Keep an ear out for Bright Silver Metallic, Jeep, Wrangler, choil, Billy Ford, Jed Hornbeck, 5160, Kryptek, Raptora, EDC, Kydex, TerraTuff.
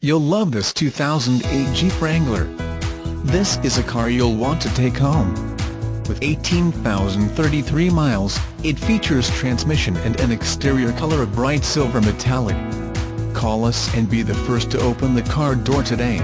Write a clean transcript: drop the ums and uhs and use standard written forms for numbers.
You'll love this 2008 Jeep Wrangler. This is a car you'll want to take home. With 18,033 miles, it features transmission and an exterior color of bright silver metallic. Call us and be the first to open the car door today.